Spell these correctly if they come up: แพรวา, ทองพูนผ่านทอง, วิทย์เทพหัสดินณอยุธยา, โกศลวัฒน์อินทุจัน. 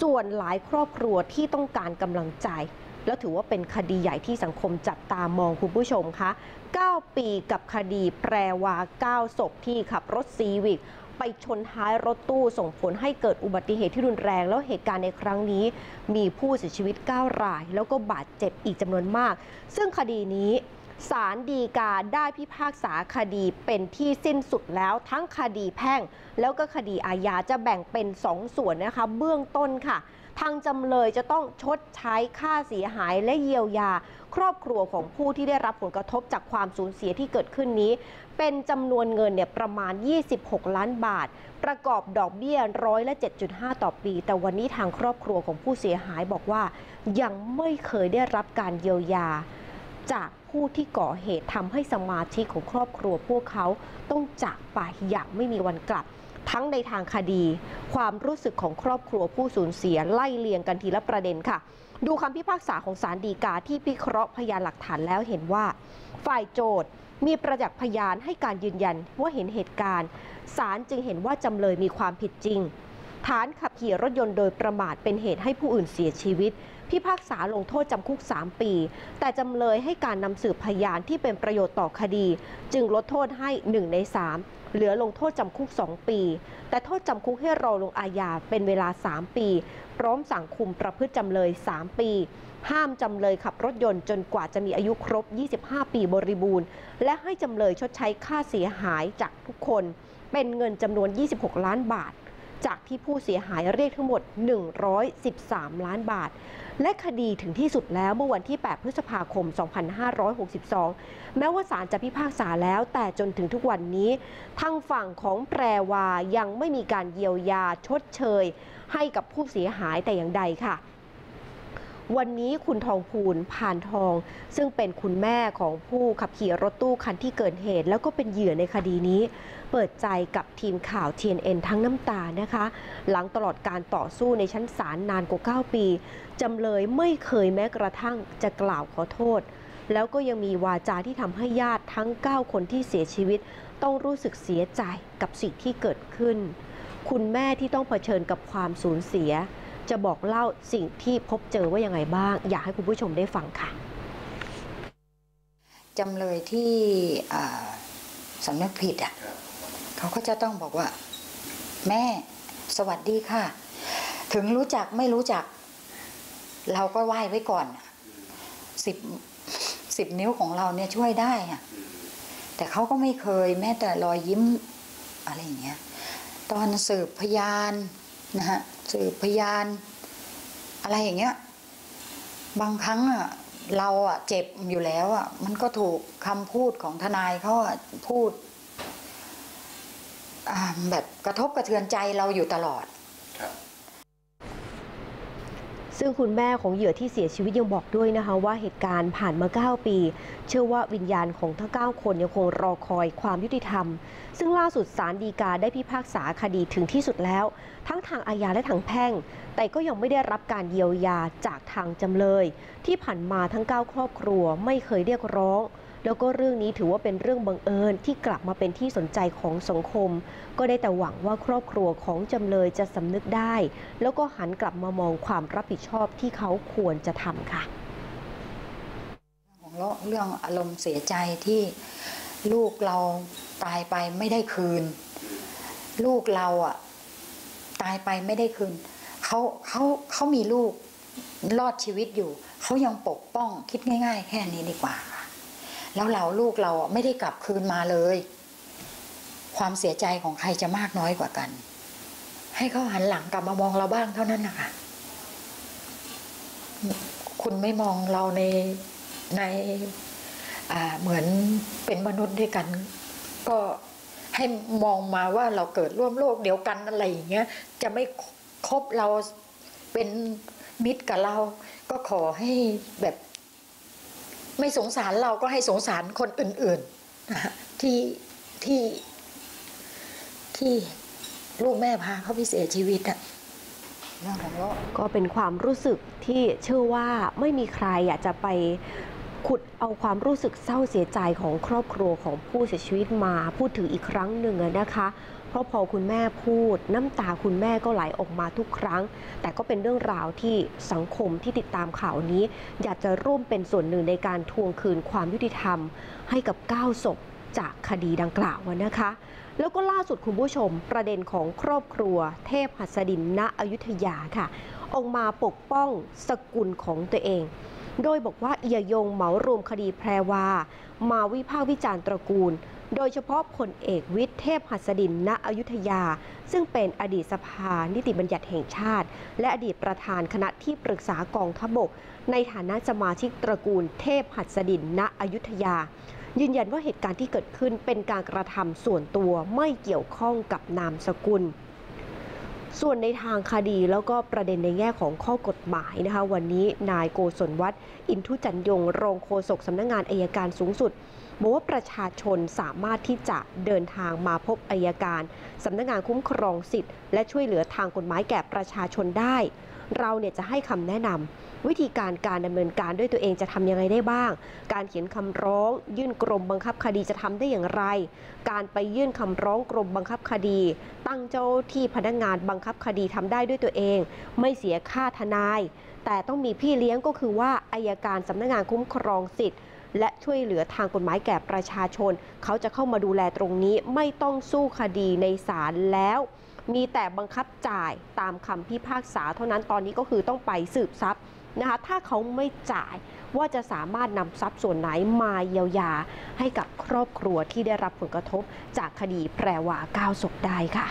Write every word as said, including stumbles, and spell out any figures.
ส่วนหลายครอบครัวที่ต้องการกำลังใจแล้วถือว่าเป็นคดีใหญ่ที่สังคมจับตามองคุณผู้ชมคะเก้าปีกับคดีแปรวาเก้าศพที่ขับรถซีวิกไปชนท้ายรถตู้ส่งผลให้เกิดอุบัติเหตุที่รุนแรงแล้วเหตุการณ์ในครั้งนี้มีผู้เสียชีวิตเก้ารายแล้วก็บาดเจ็บอีกจำนวนมากซึ่งคดีนี้ศาลฎีกาได้พิพากษาคดีเป็นที่สิ้นสุดแล้วทั้งคดีแพ่งแล้วก็คดีอาญาจะแบ่งเป็นสองส่วนนะคะเบื้องต้นค่ะทางจำเลยจะต้องชดใช้ค่าเสียหายและเยียวยาครอบครัวของผู้ที่ได้รับผลกระทบจากความสูญเสียที่เกิดขึ้นนี้เป็นจำนวนเงินเนี่ยประมาณยี่สิบหกล้านบาทประกอบดอกเบี้ยร้อยละ เจ็ดจุดห้า ต่อปีแต่วันนี้ทางครอบครัวของผู้เสียหายบอกว่ายังไม่เคยได้รับการเยียวยาจากผู้ที่ก่อเหตุทำให้สมาชิกของครอบครัวพวกเขาต้องจากไปอย่างไม่มีวันกลับทั้งในทางคดีความรู้สึกของครอบครัวผู้สูญเสียไล่เลียงกันทีละประเด็นค่ะดูคำพิพากษาของศาลฎีกาที่พิเคราะห์พยานหลักฐานแล้วเห็นว่าฝ่ายโจทย์มีประจักษ์พยานให้การยืนยันว่าเห็นเหตุการณ์ศาลจึงเห็นว่าจำเลยมีความผิดจริงฐานขับขี่รถยนต์โดยประมาทเป็นเหตุให้ผู้อื่นเสียชีวิตพิพากษาลงโทษจำคุกสามปีแต่จำเลยให้การนำสืบพยานที่เป็นประโยชน์ต่อคดีจึงลดโทษให้หนึ่งในสามเหลือลงโทษจำคุกสองปีแต่โทษจำคุกให้รอลงอาญาเป็นเวลาสามปีพร้อมสั่งคุมประพฤติจำเลยสามปีห้ามจำเลยขับรถยนต์จนกว่าจะมีอายุครบยี่สิบห้าปีบริบูรณ์และให้จำเลยชดใช้ค่าเสียหายจากทุกคนเป็นเงินจำนวนยี่สิบหกล้านบาทจากที่ผู้เสียหายเรียกทั้งหมดหนึ่งร้อยสิบสามล้านบาทและคดีถึงที่สุดแล้วเมื่อวันที่แปดพฤษภาคมสองพันห้าร้อยหกสิบสองแม้ว่าศาลจะพิพากษาแล้วแต่จนถึงทุกวันนี้ทางฝั่งของแปรวายังไม่มีการเยียวยาชดเชยให้กับผู้เสียหายแต่อย่างใดค่ะวันนี้คุณทองพูนผ่านทองซึ่งเป็นคุณแม่ของผู้ขับขี่รถตู้คันที่เกิดเหตุแล้วก็เป็นเหยื่อในคดีนี้เปิดใจกับทีมข่าว ที เอ็น เอ็น ทั้งน้ำตานะคะหลังตลอดการต่อสู้ในชั้นศาลนานกว่าเก้าปีจำเลยไม่เคยแม้กระทั่งจะกล่าวขอโทษแล้วก็ยังมีวาจาที่ทำให้ญาติทั้งเก้าคนที่เสียชีวิตต้องรู้สึกเสียใจกับสิ่งที่เกิดขึ้นคุณแม่ที่ต้องเผชิญกับความสูญเสียจะบอกเล่าสิ่งที่พบเจอว่ายังไงบ้างอยากให้คุณผู้ชมได้ฟังค่ะจำเลยที่สำนึกผิดอ่ะเขาก็จะต้องบอกว่าแม่สวัสดีค่ะถึงรู้จักไม่รู้จักเราก็ไหว้ไว้ก่อนสิบสิบนิ้วของเราเนี่ยช่วยได้อ่ะแต่เขาก็ไม่เคยแม้แต่รอยยิ้มอะไรอย่างเงี้ยตอนสืบพยานนะฮะสืบพยานอะไรอย่างเงี้ยบางครั้งอ่ะเราอ่ะเจ็บอยู่แล้วอ่ะมันก็ถูกคำพูดของทนายเขาอ่ะพูดแบบกระทบกระเทือนใจเราอยู่ตลอดซึ่งคุณแม่ของเหยื่อที่เสียชีวิตยังบอกด้วยนะคะว่าเหตุการณ์ผ่านมาเก้าปีเชื่อว่าวิญญาณของทั้งเก้าคนยังคงรอคอยความยุติธรรมซึ่งล่าสุดศาลฎีกาได้พิพากษาคดีถึงที่สุดแล้วทั้งทางอาญาและทางแพ่งแต่ก็ยังไม่ได้รับการเยียวยาจากทางจำเลยที่ผ่านมาทั้งเก้าครอบครัวไม่เคยเรียกร้องแล้วก็เรื่องนี้ถือว่าเป็นเรื่องบังเอิญที่กลับมาเป็นที่สนใจของสังคมก็ได้แต่หวังว่าครอบครัวของจำเลยจะสำนึกได้แล้วก็หันกลับมามองความรับผิดชอบที่เขาควรจะทำค่ะของเรื่องอารมณ์เสียใจที่ลูกเราตายไปไม่ได้คืนลูกเราอ่ะตายไปไม่ได้คืนเขาเขาเขามีลูกรอดชีวิตอยู่เขายังปกป้องคิดง่ายๆแค่นี้ดีกว่าแล้วเราลูกเราไม่ได้กลับคืนมาเลยความเสียใจของใครจะมากน้อยกว่ากันให้เขาหันหลังกลับมามองเราบ้างเท่านั้นนะคะคุณไม่มองเราในในเหมือนเป็นมนุษย์ด้วยกันก็ให้มองมาว่าเราเกิดร่วมโลกเดียวกันอะไรอย่างเงี้ยจะไม่คบเราเป็นมิตรกับเราก็ขอให้แบบไม่สงสารเราก็ให้สงสารคนอื่นๆนะที่ที่ที่ลูกแม่พาเขาไปเสียชีวิตอะก็เป็นความรู้สึกที่เชื่อว่าไม่มีใครอยากจะไป ขุดเอาความรู้สึกเศร้าเสียใจของครอบครัวของผู้เสียชีวิตมาพูดถึงอีกครั้งหนึ่งนะคะเพราะพอคุณแม่พูดน้ำตาคุณแม่ก็ไหลออกมาทุกครั้งแต่ก็เป็นเรื่องราวที่สังคมที่ติดตามข่าวนี้อยากจะร่วมเป็นส่วนหนึ่งในการทวงคืนความยุติธรรมให้กับเก้าศพจากคดีดังกล่าวนะคะแล้วก็ล่าสุดคุณผู้ชมประเด็นของครอบครัวเทพหัสดินณอยุธยาค่ะออกมาปกป้องสกุลของตัวเองโดยบอกว่าเอียยงเหมารวมคดีแพรวามาวิพากษ์วิจารณ์ตระกูลโดยเฉพาะพลเอกวิทย์เทพหัสดินณอยุธยาซึ่งเป็นอดีตสภานิติบัญญัติแห่งชาติและอดีตประธานคณะที่ปรึกษากองทัพบกในฐานะสมาชิกตระกูลเทพหัสดินณอยุธยายืนยันว่าเหตุการณ์ที่เกิดขึ้นเป็นการกระทำส่วนตัวไม่เกี่ยวข้องกับนามสกุลส่วนในทางคดีแล้วก็ประเด็นในแง่ของข้อกฎหมายนะคะวันนี้นายโกศลวัฒน์อินทุจันยงรองโฆษกสำนักงานอัยการสูงสุดบอกว่าประชาชนสามารถที่จะเดินทางมาพบอัยการสำนักงานคุ้มครองสิทธิ์และช่วยเหลือทางกฎหมายแก่ประชาชนได้เราเนี่ยจะให้คำแนะนำวิธีการการดำเนินการด้วยตัวเองจะทำยังไงได้บ้างการเขียนคำร้องยื่นกรมบังคับคดีจะทำได้อย่างไรการไปยื่นคำร้องกรมบังคับคดีตั้งเจ้าที่พนักงานบังคับคดีทำได้ด้วยตัวเองไม่เสียค่าทนายแต่ต้องมีพี่เลี้ยงก็คือว่าอัยการสำนักงานคุ้มครองสิทธิ์และช่วยเหลือทางกฎหมายแก่ประชาชนเขาจะเข้ามาดูแลตรงนี้ไม่ต้องสู้คดีในศาลแล้วมีแต่บังคับจ่ายตามคำพิพากษาเท่านั้นตอนนี้ก็คือต้องไปสืบทรัพย์นะคะถ้าเขาไม่จ่ายว่าจะสามารถนำทรัพย์ส่วนไหนมาเยียวยาให้กับครอบครัวที่ได้รับผลกระทบจากคดีแพรวาเก้าศพได้ค่ะ